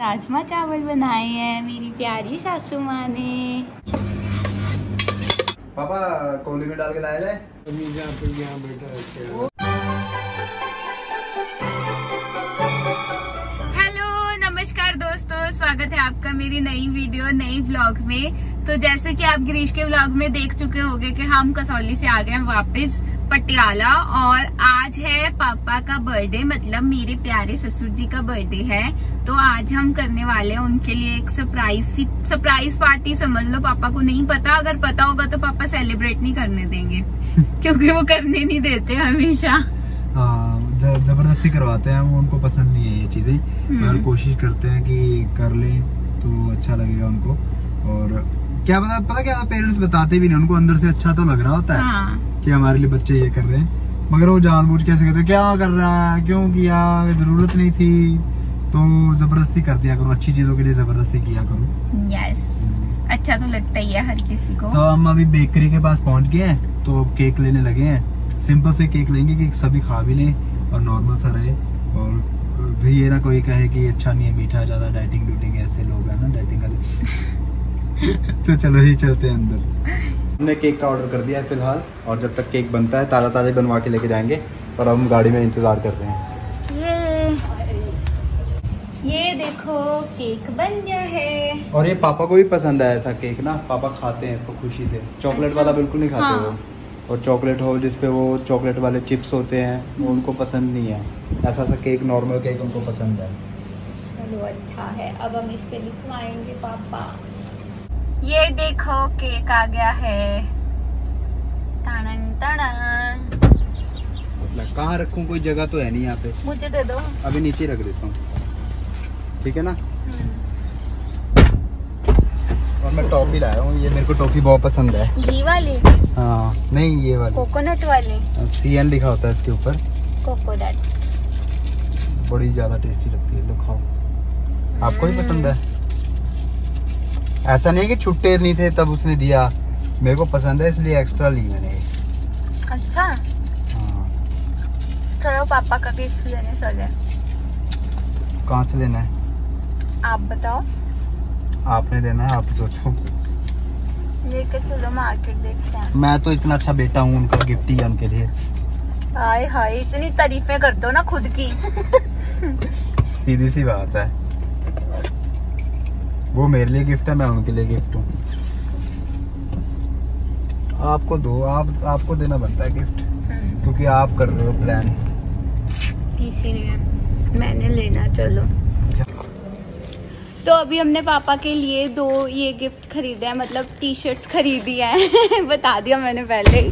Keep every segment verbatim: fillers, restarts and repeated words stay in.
राजमा चावल बनाए हैं मेरी प्यारी सासू माँ ने। पापा कौली में डाल के लाया जाए। यहाँ बैठा है। दोस्तों स्वागत है आपका मेरी नई वीडियो नई व्लॉग में। तो जैसे कि आप ग्रीश के व्लॉग में देख चुके होंगे कि हम कसौली से आ गए हैं वापस पटियाला। और आज है पापा का बर्थडे, मतलब मेरे प्यारे ससुर जी का बर्थडे है। तो आज हम करने वाले हैं उनके लिए एक सरप्राइज सरप्राइज पार्टी समझ लो। पापा को नहीं पता, अगर पता होगा तो पापा सेलिब्रेट नहीं करने देंगे क्योंकि वो करने नहीं देते हमेशा। हाँ, जबरदस्ती करवाते हैं वो, उनको पसंद नहीं है ये चीजें। और कोशिश करते हैं कि कर लें तो अच्छा लगेगा उनको। और क्या पता पता क्या पेरेंट्स बताते भी नहीं, उनको अंदर से अच्छा तो लग रहा होता है हाँ। कि हमारे लिए बच्चे ये कर रहे हैं, मगर वो जानबूझ कैसे करते हैं, क्या कर रहा है, क्यों किया, जरूरत नहीं थी। तो जबरदस्ती कर दिया करो, अच्छी चीजों के लिए जबरदस्ती किया करो। यस, अच्छा तो लगता ही है हर किसी को। तो हम अभी बेकरी के पास पहुँच गए हैं, तो अब केक लेने लगे हैं। सिंपल से केक लेंगे कि सभी खा भी लें और नॉर्मल सा रहे। और भी ये ना कोई कहे कि अच्छा नहीं है मीठा ज़्यादा, डाइटिंग डूटिंग ऐसे लोग हैं ना, डाइटिंग कर तो चलो ही चलते हैं अंदर। हमने केक का ऑर्डर कर दिया है फिलहाल, और जब तक केक बनता है ताज़ा ताज़ा बनवा के लेके जाएंगे। और हम गाड़ी में इंतज़ार कर रहे हैं। ये ये देखो केक बन गया है। और ये पापा को भी पसंद है ऐसा केक ना, पापा खाते हैं इसको खुशी से। चॉकलेट वाला बिल्कुल नहीं खाते वो, और चॉकलेट हो जिसपे वो चॉकलेट वाले चिप्स होते हैं वो उनको पसंद नहीं है। ऐसा सा केक, नॉर्मल केक उनको पसंद है। चलो अच्छा है, अब हम इस पे लिखवाएंगे पापा। ये देखो केक आ गया है। टनन टनन। कहाँ रखूँ, कोई जगह तो है नहीं यहाँ पे। मुझे दे दो, अभी नीचे रख देता हूँ, ठीक है ना। और मैं टॉफी लाया हूँ, ये मेरे को टॉफी बहुत पसंद है। घी वाली? हाँ नहीं, ये वाली कोकोनट वाली। सी एन लिखा होता है इसके ऊपर, कोकोनट। बड़ी ज्यादा टेस्टी लगती है, लो खाओ। आपको भी पसंद है? ऐसा नहीं है कि छुट्टे नहीं थे तब उसने दिया, मेरे को पसंद है इसलिए एक्स्ट्रा ली मैंने। अच्छा चलो, पापा का गिफ्ट लेने चले। कहाँ से लेना है आप बताओ, आपने देना है, आप सोचो। लेकर चलो मार्केट देखते हैं। मैं तो इतना अच्छा बेटा हूँ, उनका गिफ्ट ही उनके लिए। हाय हाय, इतनी तारीफें करते हो ना खुद की सीधी सी बात है, वो मेरे लिए गिफ्ट है, मैं उनके लिए गिफ्ट हूँ। आपको दो, आप आपको देना बनता है गिफ्ट, क्योंकि आप कर रहे हो प्लान, इसीलिए मैंने लेना। चलो, तो अभी हमने पापा के लिए दो ये गिफ्ट खरीदे हैं, मतलब टी शर्ट्स खरीदी हैं बता दिया मैंने पहले ही।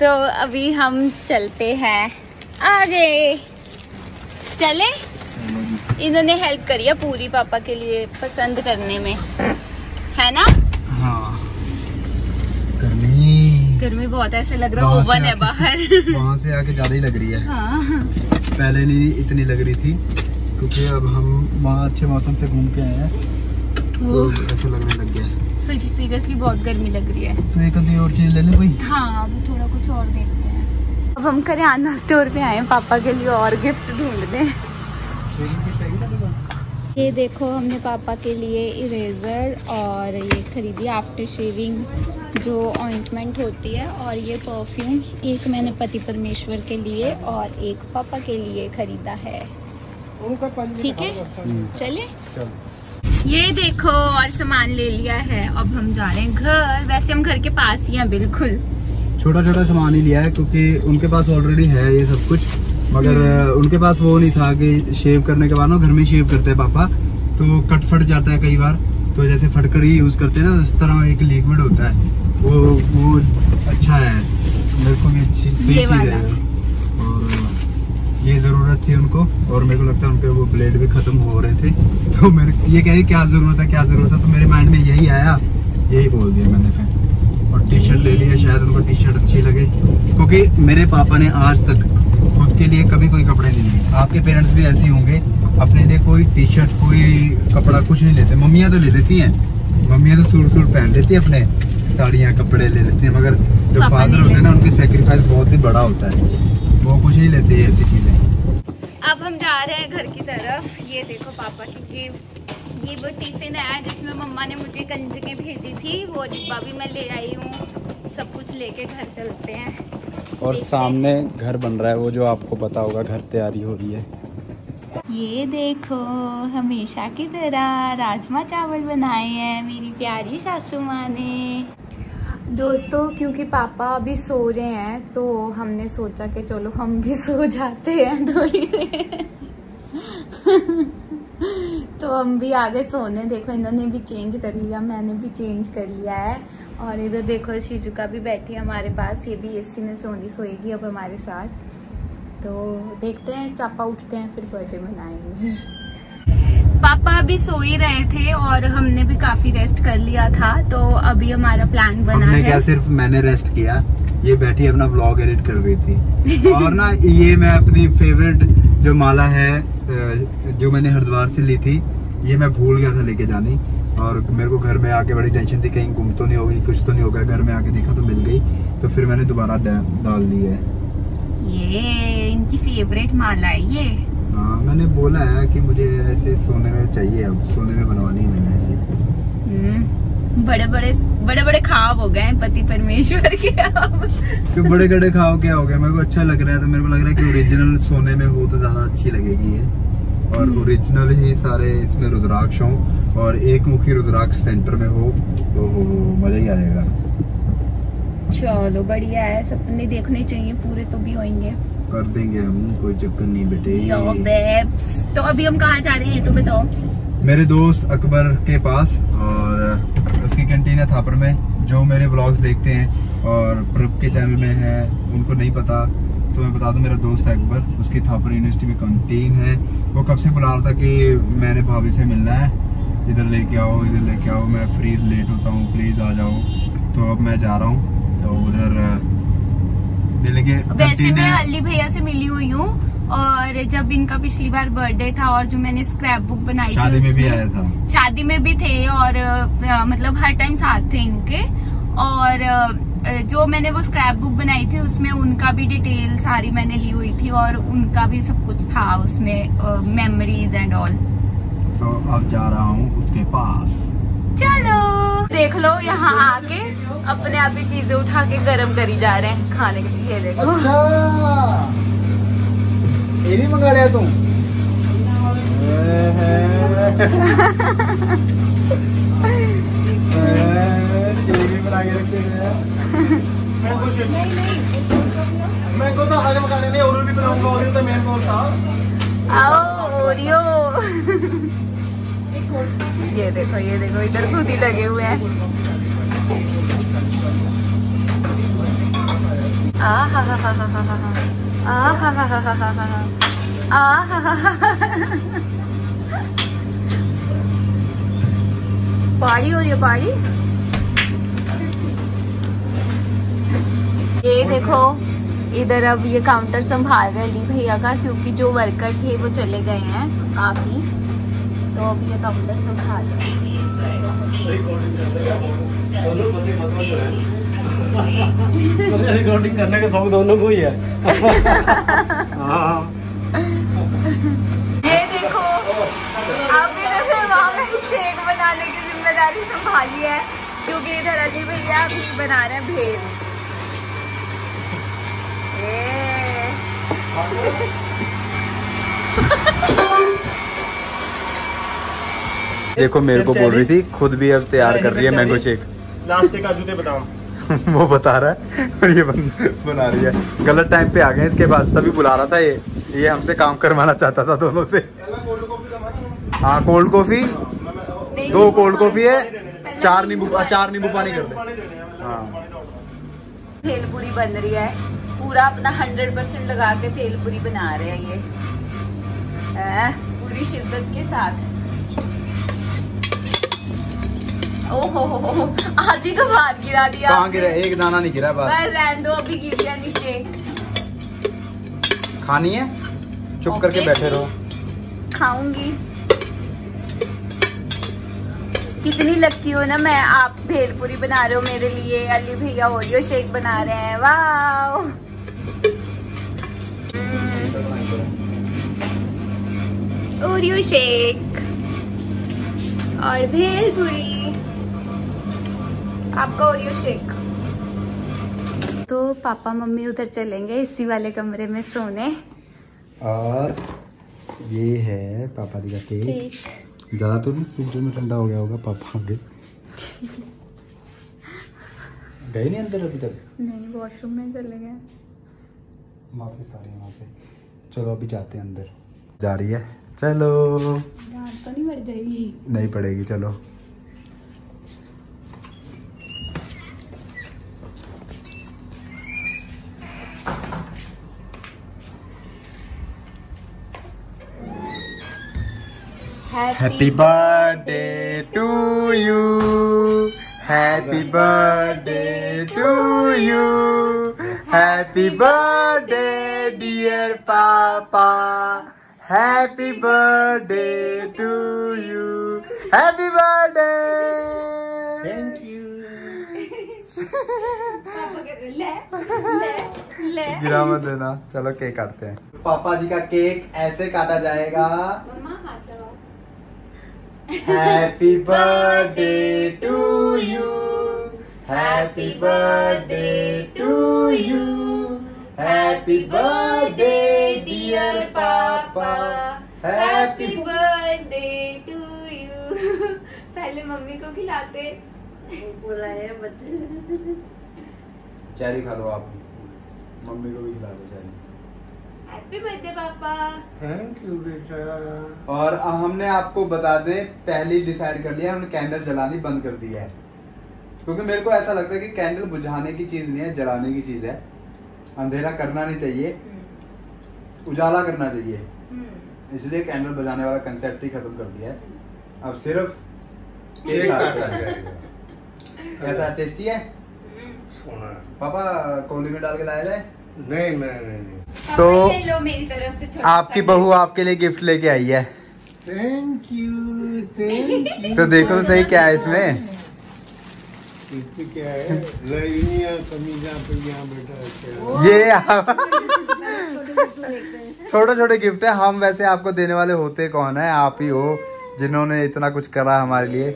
तो अभी हम चलते हैं आगे। चले, इन्होंने हेल्प करी है पूरी पापा के लिए पसंद करने में, है ना। हाँ, गर्मी गर्मी बहुत ऐसे लग रहा है, ओवन है बाहर वहाँ से आके ज्यादा ही लग रही है हाँ। पहले नहीं इतनी लग रही थी, क्योंकि अब हम वहाँ अच्छे मौसम से घूम के आए हैं तो ऐसा लगने लग गया है। सीरियसली बहुत गर्मी लग रही है। तो एक अभी और चीज ले ले भाई। हाँ, अभी थोड़ा कुछ और देखते हैं। अब हम करियाना स्टोर पे आए हैं पापा के लिए और गिफ्ट ढूंढने। ये देखो, हमने पापा के लिए इरेजर और ये खरीदी आफ्टर शेविंग जो ऑइंटमेंट होती है, और ये परफ्यूम एक मैंने पति परमेश्वर के लिए और एक पापा के लिए खरीदा है। ठीक है, चले। ये देखो, और सामान ले लिया है, अब हम जा रहे हैं घर। वैसे हम घर के पास ही हैं बिल्कुल। छोटा छोटा सामान ही लिया है क्योंकि उनके पास ऑलरेडी है ये सब कुछ, मगर उनके पास वो नहीं था कि शेव करने के बाद ना, घर में शेव करते हैं पापा तो कट फट जाता है कई बार, तो जैसे फटकड़ी यूज करते हैं ना उस तरह एक लिक्विड होता है वो वो अच्छा है, मेरे को भी अच्छी चीज है, ये ज़रूरत थी उनको। और मेरे को लगता है उनके वो ब्लेड भी ख़त्म हो रहे थे, तो मेरे ये कहे क्या ज़रूरत है क्या ज़रूरत है, तो मेरे माइंड में यही आया, यही बोल दिया मैंने फिर। और टी शर्ट ले लिया, शायद उनको टी शर्ट अच्छी लगे, क्योंकि मेरे पापा ने आज तक खुद के लिए कभी कोई कपड़े नहीं लिए। आपके पेरेंट्स भी ऐसे होंगे, अपने लिए कोई टी शर्ट कोई कपड़ा कुछ नहीं लेते। मम्मियाँ तो ले लेती हैं, मम्मियाँ तो सूट सूट पहन लेती हैं, अपने साड़ियाँ कपड़े ले लेती हैं, मगर जो फादर होते हैं ना उनके सेक्रीफाइस बहुत ही बड़ा होता है, वो कुछ नहीं लेते ऐसी चीजें। अब हम जा रहे हैं घर की तरफ। ये देखो पापा की गिफ्ट ये वो टिफ़िन है जिसमें मम्मा ने मुझे कंजकी भेजी थी, वो डिब्बा भी मैं ले आई हूँ। सब कुछ लेके घर चलते हैं। और सामने घर बन रहा है, वो जो आपको पता होगा घर तैयारी हो रही है। ये देखो हमेशा की तरह राजमा चावल बनाए हैं मेरी प्यारी सासू माँ ने। दोस्तों क्योंकि पापा अभी सो रहे हैं तो हमने सोचा कि चलो हम भी सो जाते हैं थोड़ी देर। तो हम भी आ गए सोने। देखो इन्होंने भी चेंज कर लिया, मैंने भी चेंज कर लिया है। और इधर देखो शिजुका भी बैठी है हमारे पास, ये भी एसी में सोनी सोएगी अब हमारे साथ। तो देखते हैं पापा उठते हैं फिर बर्थडे मनाएंगे। पापा अभी सो ही रहे थे और हमने भी काफी रेस्ट कर लिया था, तो अभी हमारा प्लान बना है। क्या सिर्फ मैंने रेस्ट किया, ये बैठी अपना व्लॉग एडिट कर रही थी। और ना ये मैं अपनी फेवरेट जो माला है जो मैंने हरिद्वार से ली थी, ये मैं भूल गया था लेके जानी। और मेरे को घर में आके बड़ी टेंशन थी कहीं गुम तो नहीं होगी, कुछ तो नहीं होगा। घर में आके देखा तो मिल गई, तो फिर मैंने दोबारा डाल दी है। ये इनकी फेवरेट माला है ये। हाँ मैंने बोला है कि मुझे ऐसे सोने में चाहिए, अब सोने में बनवानी है ऐसे। हम्म बड़े बड़े बड़े बड़े ख्वाब हो गए हैं पति परमेश्वर के। अब तो बड़े बड़े ख्वाब क्या हो गए, मेरे को अच्छा लग रहा है। तो मेरे को लग रहा है कि ओरिजिनल सोने में हो तो ज्यादा अच्छी लगेगी ये। और ओरिजिनल ही सारे इसमें रुद्राक्ष हो और एक मुखी रुद्राक्ष सेंटर में हो तो मजा ही आएगा। चलो बढ़िया है, सपने देखने चाहिए, पूरे तो भी होंगे। कर देंगे हम, कोई चक्कर नहीं बेटे। तो अभी हम कहाँ जा रहे हैं तो बताओ। मेरे दोस्त अकबर के पास और उसकी कैंटीन है थापर में। जो मेरे व्लॉग्स देखते हैं और प्रभ के चैनल में है उनको नहीं पता तो मैं बता दूं, मेरा दोस्त है अकबर, उसकी थापर यूनिवर्सिटी में कैंटीन है। वो कब से बुला रहा था कि मैंने भाभी से मिलना है, इधर लेके आओ इधर लेके आओ, मैं फ्री लेट होता हूँ प्लीज आ जाओ। तो अब मैं जा रहा हूँ तो उधर के। वैसे मैं अली भैया से मिली हुई हूँ और जब इनका पिछली बार बर्थडे था और जो मैंने स्क्रैप बुक बनाई शादी थी में भी आया था, शादी में भी थे और आ, मतलब हर टाइम साथ थे इनके। और आ, जो मैंने वो स्क्रैप बुक बनाई थी उसमें उनका भी डिटेल सारी मैंने ली हुई थी और उनका भी सब कुछ था उसमें, मेमोरीज एंड ऑल। तो अब जा रहा हूँ उसके पास। चलो देख लो यहाँ आके अपने आप ही चीजें उठा के गर्म करी जा रहे हैं खाने के लिए। देखो अच्छा ये भी मंगा लिया तुम। मैं को तो आगे मंगा लेने और भी बनाऊंगा। ओरियो तो मेरे को था। आओ ओरियो। ये देखो ये देखो इधर खुद ही लगे हुए हैं। आ हा हा हा हा हा हा हा हा हा हा हा हा पारी हो रही है पारी। ये देखो इधर अब ये काउंटर संभाल रहे अली भैया का, क्योंकि जो वर्कर थे वो चले गए हैं आप ही। तो अब ये काउंटर संभाल रहे। रिकॉर्डिंग करने का शौक दोनों को ही है। ये देखो अब इधर से वहाँ में शेक बनाने की जिम्मेदारी संभाली है, क्योंकि इधर अली भैया भी बना रहे हैं भेल। ये देखो मेरे को बोल रही थी, खुद भी अब तैयार कर रही है मैंगो शेक। नाश्ते का जूते बताओ। वो बता रहा है और ये बन, बना रही है। गलत टाइम पे आ गए इसके पास, तभी बुला रहा था ये। ये हमसे काम करवाना चाहता था दोनों से। हाँ कोल्ड कॉफी, दो कोल्ड कॉफी है, चार नींबू चार नींबू पानी कर दे। हाँ भेलपुरी बन रही है, पूरा अपना हंड्रेड परसेंट लगा के भेलपुरी बना रहे हैं ये पूरी शिद्दत के साथ। ओहो हो हो आधी तो बाहर गिरा दिया। कहाँ गिरा, एक दाना नहीं गिरा बाहर। रहने दो अभी गिर गया नीचे। खानी है चुप करके बैठे रहो। खाऊंगी। कितनी लकी हो ना मैं, आप भेलपुरी बना रहे हो मेरे लिए, अली भैया ओरियो शेक बना रहे हैं। Wow Oreo shake. और भेलपुरी, आपका ओरियो शेक। तो पापा मम्मी उधर चलेंगे इसी वाले कमरे में सोने। और ये है पापा जी का केक, ज़्यादा तो नहीं, फ्रिज में ठंडा हो गया होगा। पापा गए गए नहीं अंदर अभी तक? नहीं, वॉशरूम में चले गए, वापस आ रहे हैं वहाँ से। चलो अभी जाते हैं अंदर। जा रही है, चलो। डांट तो नहीं पड़ जाएगी? नहीं पड़ेगी, चलो। Happy birthday to you, happy birthday to you, happy birthday dear Papa, happy birthday to you, happy birthday. Thank you. पापा कह रहे ले ले ले, गिरा मत देना। चलो केक काटते हैं। पापा जी का केक ऐसे काटा जाएगा। Happy birthday to you, happy birthday to you, happy birthday dear Papa, happy birthday to you। पहले मम्मी को खिलाते, बुलाए बच्चे। चेरी खा लो आप, मम्मी को भी खिला दो चेरी। हैप्पी बर्थडे पापा। थैंक यू बेटा। और हमने आपको बता दे, पहले ही डिसाइड कर लिया, हमने कैंडल जलानी बंद कर दी है, क्योंकि मेरे को ऐसा लगता है कि कैंडल बुझाने की चीज़ नहीं है, जलाने की चीज़ है। अंधेरा करना नहीं चाहिए, उजाला करना चाहिए, इसलिए कैंडल बुझाने वाला कंसेप्ट ही खत्म कर दिया है। अब सिर्फ केक काटा जाएगा। कैसा, टेस्टी है पापा? कोली में डाल के लाया जाए? नहीं नहीं नहीं। तो लो, मेरी तरफ से थोड़ा। आपकी बहू आपके लिए गिफ्ट लेके आई है। Thank you, thank you. तो देखो सही क्या है इसमें। इसमें क्या है? बेटा ये छोटे छोटे गिफ्ट है। हम वैसे आपको देने वाले होते कौन है, आप ही हो जिन्होंने इतना कुछ करा हमारे लिए।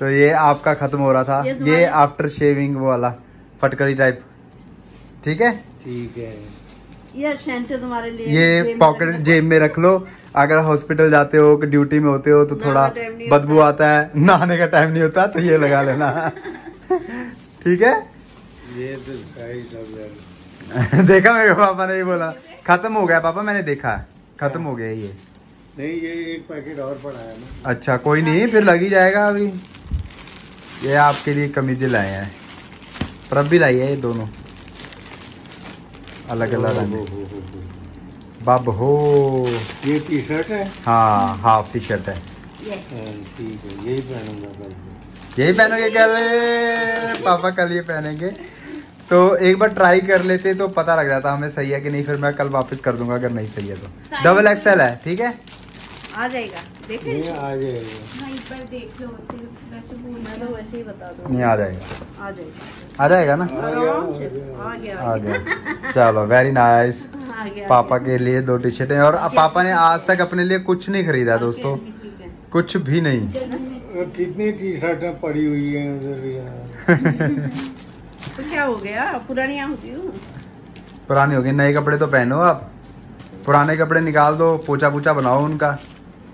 तो ये आपका खत्म हो रहा था, ये आफ्टर शेविंग वो वाला फटकड़ी टाइप। ठीक है, ठीक है। ये शैम्पू तुम्हारे लिए, ये पॉकेट जेब में रख लो। अगर हॉस्पिटल जाते हो, ड्यूटी में होते हो, तो थोड़ा बदबू आता है, नहाने का टाइम नहीं होता, तो ये लगा लेना। ठीक है, ये तो देखा मेरे पापा ने, ये बोला खत्म हो गया पापा, मैंने देखा खत्म हो गया। ये नहीं, ये एक पैकेट और पड़ा है ना। अच्छा, कोई नहीं, फिर लग ही जाएगा। अभी ये आपके लिए कमीजे लाए हैं, प्रभ भी लाई है, ये दोनों अलग अलग। बब हो, ये टी शर्ट है। हाँ, हाफ टी शर्ट है। ठीक है, यही पहनूंगा कल। यही पहनोगे कल? पापा कल ये पहनेंगे। तो एक बार ट्राई कर लेते तो पता लग जाता हमें सही है कि नहीं, फिर मैं कल वापस कर दूंगा अगर नहीं सही है तो। डबल एक्सएल है, ठीक है, आ जाएगा। नहीं, आ जाएगा, वहीं पर देख लो, वैसे बोलना तो वैसे ही बता दो। नहीं, आ जाएगा, आ जाएगा, आ जाएगा ना। आ गया, आ गया, आ गया। चलो, वेरी नाइस। पापा के लिए दो टी शर्टें, और पापा ने आज तक अपने लिए कुछ नहीं खरीदा दोस्तों, कुछ भी नहीं। कितनी टी शर्टें पड़ी हुई है उधर यार। तो क्या हो गया, पुरानी होती हूँ, पुरानी होगी। नए कपड़े तो पहनो आप, पुराने कपड़े निकाल दो, पोछा पोछा बनाओ उनका।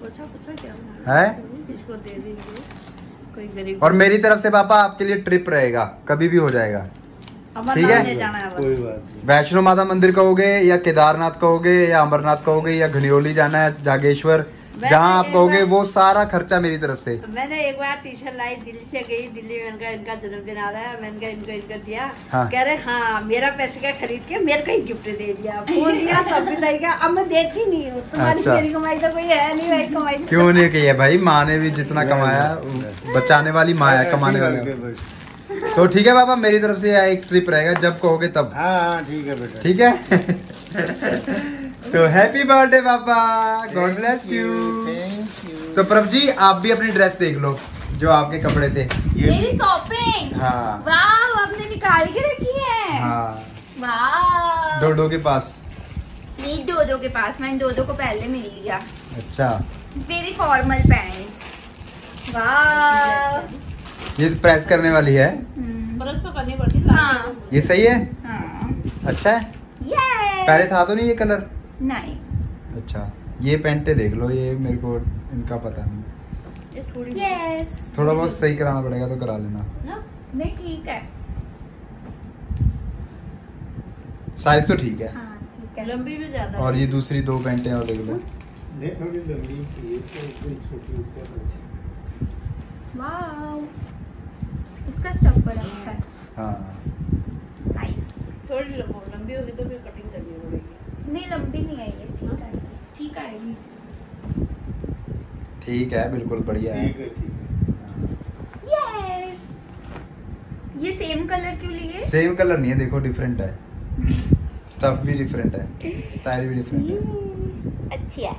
पोछा पोछा क्या है? इसको दे देंगे कोई गरीब। और मेरी तरफ से पापा आपके लिए ट्रिप रहेगा, कभी भी हो जाएगा। ठीक है, कोई बात नहीं। वैष्णो माता मंदिर कहोगे, या केदारनाथ कहोगे, या अमरनाथ कहोगे, या घनियोली जाना है, जागेश्वर, जहाँ आप कहोगे वो सारा खर्चा मेरी तरफ से। तो मैंने एक बार टी शर्ट लाई, दिल्ली से गई, दिल्ली में इनका इनका जन्मदिन आ रहा है, मैंने इनको इनका दिया। हाँ। कह रहे हाँ, मेरा पैसे का खरीद के मेरे को ही गिफ्ट दे दिया, वो दिया, सब बिताई का। अब मैं देती नहीं हूँ तुम्हारी। अच्छा। मेरी कमाई तो कोई है नहीं, भाई कमाई क्यों नहीं की है भाई, माँ ने भी जितना कमाया, बचाने वाली माँ है, कमाने वाली। तो ठीक है पापा, मेरी तरफ से एक ट्रिप रहेगा, जब कहोगे तब। ठीक है बेटा, ठीक है। तो हैप्पी बर्थडे पापा, गॉड ब्लेस यू। तो प्रभ जी, आप भी अपनी ड्रेस देख लो, जो आपके कपड़े थे। मेरी शॉपिंग। हाँ। वाह, आपने निकाल के रखी है। हाँ। वाह। डोडो के पास। नहीं, डोडो के पास, मैंने डोडो को पहले मिल लिया। अच्छा। मेरी फॉर्मल पैंट्स। वाह, ये तो प्रेस करने वाली है, प्रेस तो करनी पड़ती है। हाँ। ये सही है। हाँ। अच्छा है, पहले था तो नहीं ये कलर? नहीं। अच्छा, ये पैंटे देख लो, ये मेरे को इनका पता नहीं, थोड़ी yes. थोड़ा बहुत सही कराना पड़ेगा तो करा लेना ना? नहीं ठीक है, साइज तो ठीक है, हाँ, ठीक है। लंबी भी ज्यादा। और ये दूसरी दो पैंटे और देख लो, थोड़ी लंबी छोटी। वाओ, इसका स्टफ बड़ा अच्छा है। हाँ। नाइस। थोड़ी लंबी होगी तो फिर कटिंग करनी पड़ेगी। नहीं लंबी नहीं आई है, ठीक है, ठीक आएगी। ठीक है, बिल्कुल बढ़िया है। ठीक है, ठीक है। यस। ये सेम कलर क्यों लिए? सेम कलर नहीं है, देखो डिफरेंट है। स्टफ भी डिफरेंट है, स्टाइल भी डिफरेंट है। अच्छी है,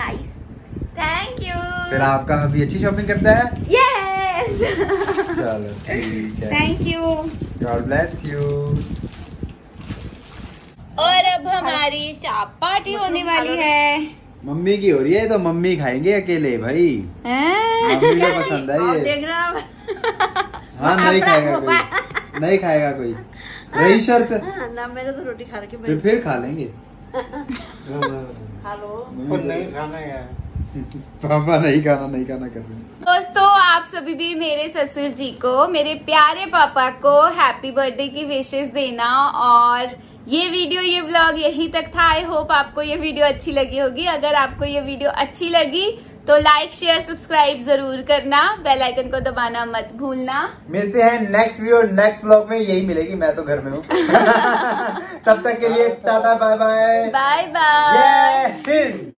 नाइस। Thank you. फिर आपका हबी अच्छी शॉपिंग करता है? यस। चलो ठीक है। Thank you. God bless you. और अब हमारी चाप पार्टी होने वाली है। मम्मी की हो रही है तो मम्मी खाएंगे अकेले भाई। मम्मी को पसंद आई है। हाँ, नहीं खाएगा कोई, नहीं खाएगा कोई, रही शर्त ना। मैंने तो रोटी खा रखी है, फिर खा लेंगे। नहीं खाना है पापा, नहीं खाना, नहीं खाना कर रहे। दोस्तों, आप सभी भी मेरे ससुर जी को, मेरे प्यारे पापा को हैप्पी बर्थडे की विशेस देना। और ये वीडियो, ये व्लॉग यहीं तक था। आई होप आपको ये वीडियो अच्छी लगी होगी। अगर आपको ये वीडियो अच्छी लगी तो लाइक, शेयर, सब्सक्राइब जरूर करना। बेल आइकन को दबाना मत भूलना। मिलते हैं नेक्स्ट वीडियो, नेक्स्ट व्लॉग में। यही मिलेगी, मैं तो घर में हूँ। तब तक के लिए tata, bye bye, bye bye, जय हिंद।